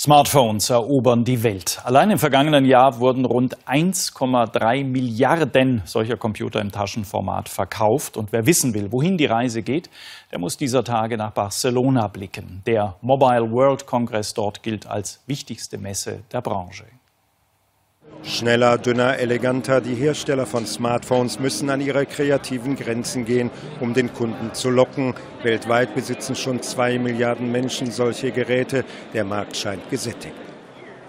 Smartphones erobern die Welt. Allein im vergangenen Jahr wurden rund 1,3 Milliarden solcher Computer im Taschenformat verkauft. Und wer wissen will, wohin die Reise geht, der muss dieser Tage nach Barcelona blicken. Der Mobile World Congress dort gilt als wichtigste Messe der Branche. Schneller, dünner, eleganter. Die Hersteller von Smartphones müssen an ihre kreativen Grenzen gehen, um den Kunden zu locken. Weltweit besitzen schon 2 Milliarden Menschen solche Geräte. Der Markt scheint gesättigt.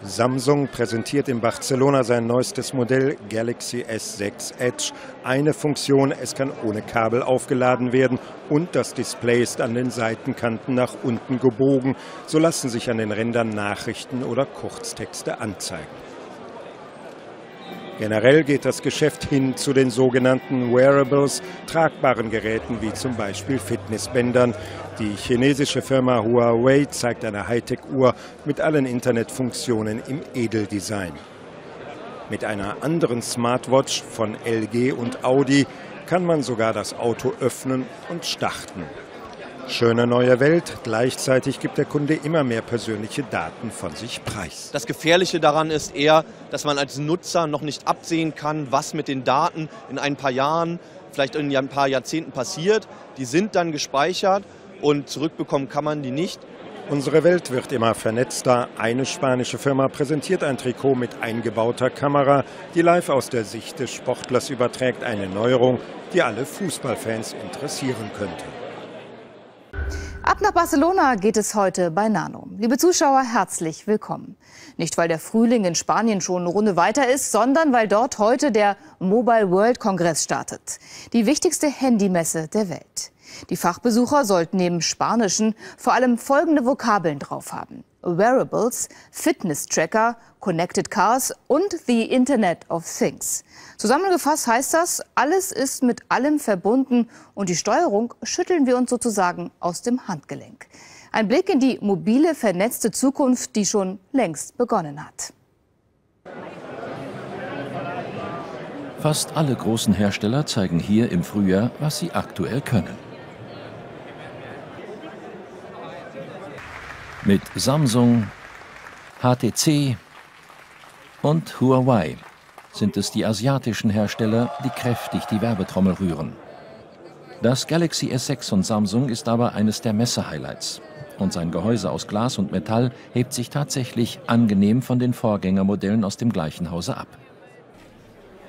Samsung präsentiert in Barcelona sein neuestes Modell Galaxy S6 Edge. Eine Funktion, es kann ohne Kabel aufgeladen werden und das Display ist an den Seitenkanten nach unten gebogen. So lassen sich an den Rändern Nachrichten oder Kurztexte anzeigen. Generell geht das Geschäft hin zu den sogenannten Wearables, tragbaren Geräten wie zum Beispiel Fitnessbändern. Die chinesische Firma Huawei zeigt eine Hightech-Uhr mit allen Internetfunktionen im Edeldesign. Mit einer anderen Smartwatch von LG und Audi kann man sogar das Auto öffnen und starten. Schöne neue Welt, gleichzeitig gibt der Kunde immer mehr persönliche Daten von sich preis. Das Gefährliche daran ist eher, dass man als Nutzer noch nicht absehen kann, was mit den Daten in ein paar Jahren, vielleicht in ein paar Jahrzehnten passiert. Die sind dann gespeichert und zurückbekommen kann man die nicht. Unsere Welt wird immer vernetzter. Eine spanische Firma präsentiert ein Trikot mit eingebauter Kamera, die live aus der Sicht des Sportlers überträgt, eine Neuerung, die alle Fußballfans interessieren könnte. Ab nach Barcelona geht es heute bei Nano. Liebe Zuschauer, herzlich willkommen. Nicht, weil der Frühling in Spanien schon eine Runde weiter ist, sondern weil dort heute der Mobile World Congress startet. Die wichtigste Handymesse der Welt. Die Fachbesucher sollten neben Spanischen vor allem folgende Vokabeln drauf haben. Wearables, Fitness-Tracker, Connected Cars und the Internet of Things. Zusammengefasst heißt das, alles ist mit allem verbunden und die Steuerung schütteln wir uns sozusagen aus dem Handgelenk. Ein Blick in die mobile, vernetzte Zukunft, die schon längst begonnen hat. Fast alle großen Hersteller zeigen hier im Frühjahr, was sie aktuell können. Mit Samsung, HTC und Huawei sind es die asiatischen Hersteller, die kräftig die Werbetrommel rühren. Das Galaxy S6 von Samsung ist aber eines der Messe-Highlights. Und sein Gehäuse aus Glas und Metall hebt sich tatsächlich angenehm von den Vorgängermodellen aus dem gleichen Hause ab.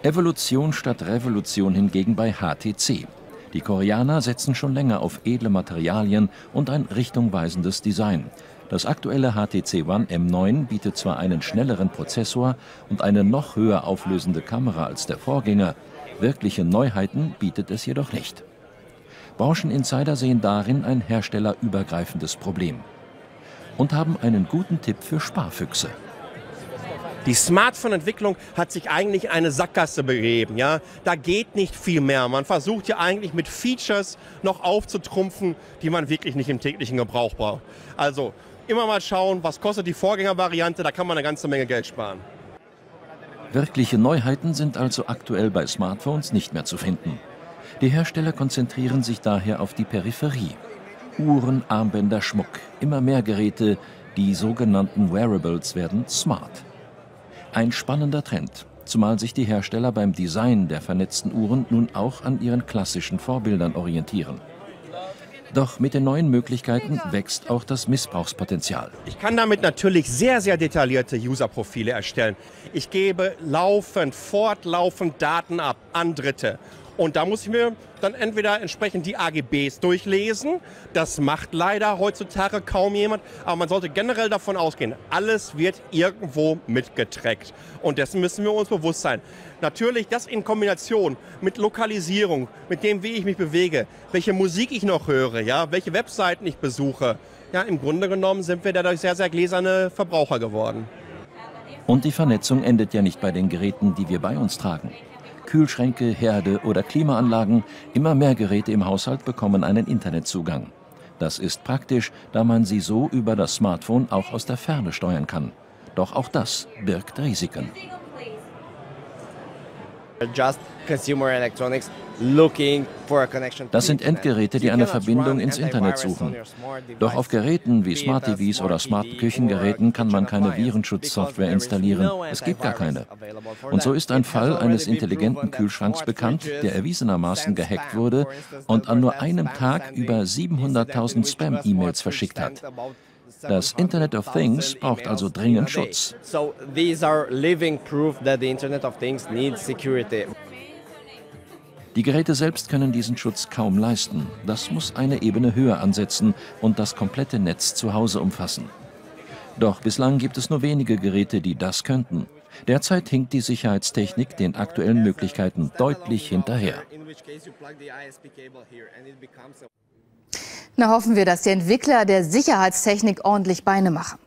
Evolution statt Revolution hingegen bei HTC. Die Koreaner setzen schon länger auf edle Materialien und ein richtungweisendes Design. Das aktuelle HTC One M9 bietet zwar einen schnelleren Prozessor und eine noch höher auflösende Kamera als der Vorgänger, wirkliche Neuheiten bietet es jedoch nicht. Brancheninsider sehen darin ein herstellerübergreifendes Problem und haben einen guten Tipp für Sparfüchse. Die Smartphone-Entwicklung hat sich eigentlich in eine Sackgasse begeben. Ja? Da geht nicht viel mehr. Man versucht ja eigentlich mit Features noch aufzutrumpfen, die man wirklich nicht im täglichen Gebrauch braucht. Also immer mal schauen, was kostet die Vorgängervariante, da kann man eine ganze Menge Geld sparen. Wirkliche Neuheiten sind also aktuell bei Smartphones nicht mehr zu finden. Die Hersteller konzentrieren sich daher auf die Peripherie. Uhren, Armbänder, Schmuck, immer mehr Geräte, die sogenannten Wearables werden smart. Ein spannender Trend, zumal sich die Hersteller beim Design der vernetzten Uhren nun auch an ihren klassischen Vorbildern orientieren. Doch mit den neuen Möglichkeiten wächst auch das Missbrauchspotenzial. Ich kann damit natürlich sehr, sehr detaillierte Userprofile erstellen. Ich gebe fortlaufend Daten ab an Dritte. Und da muss ich mir dann entweder entsprechend die AGBs durchlesen. Das macht leider heutzutage kaum jemand. Aber man sollte generell davon ausgehen, alles wird irgendwo mitgetrackt. Und dessen müssen wir uns bewusst sein. Natürlich das in Kombination mit Lokalisierung, mit dem, wie ich mich bewege, welche Musik ich noch höre, ja, welche Webseiten ich besuche. Ja, im Grunde genommen sind wir dadurch sehr, sehr gläserne Verbraucher geworden. Und die Vernetzung endet ja nicht bei den Geräten, die wir bei uns tragen. Kühlschränke, Herde oder Klimaanlagen, immer mehr Geräte im Haushalt bekommen einen Internetzugang. Das ist praktisch, da man sie so über das Smartphone auch aus der Ferne steuern kann. Doch auch das birgt Risiken. Das sind Endgeräte, die eine Verbindung ins Internet suchen. Doch auf Geräten wie Smart TVs oder smarten Küchengeräten kann man keine Virenschutzsoftware installieren. Es gibt gar keine. Und so ist ein Fall eines intelligenten Kühlschranks bekannt, der erwiesenermaßen gehackt wurde und an nur einem Tag über 700.000 Spam-E-Mails verschickt hat. Das Internet of Things braucht also dringend Schutz. Die Geräte selbst können diesen Schutz kaum leisten. Das muss eine Ebene höher ansetzen und das komplette Netz zu Hause umfassen. Doch bislang gibt es nur wenige Geräte, die das könnten. Derzeit hinkt die Sicherheitstechnik den aktuellen Möglichkeiten deutlich hinterher. Na, hoffen wir, dass die Entwickler der Sicherheitstechnik ordentlich Beine machen.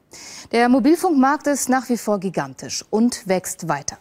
Der Mobilfunkmarkt ist nach wie vor gigantisch und wächst weiter.